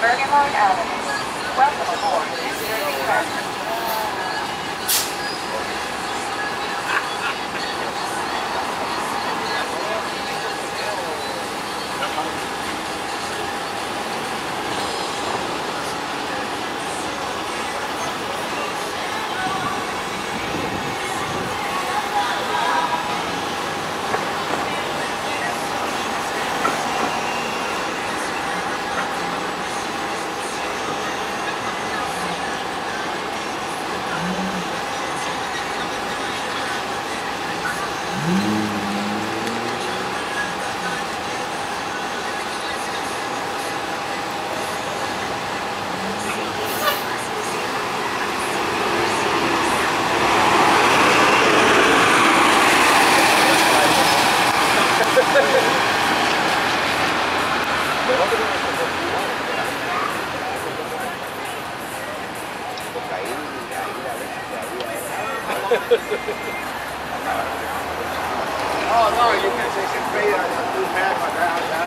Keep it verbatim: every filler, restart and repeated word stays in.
Bergenline Avenue. Welcome aboard this journey train. Oh no, you can say some beta and do half of that.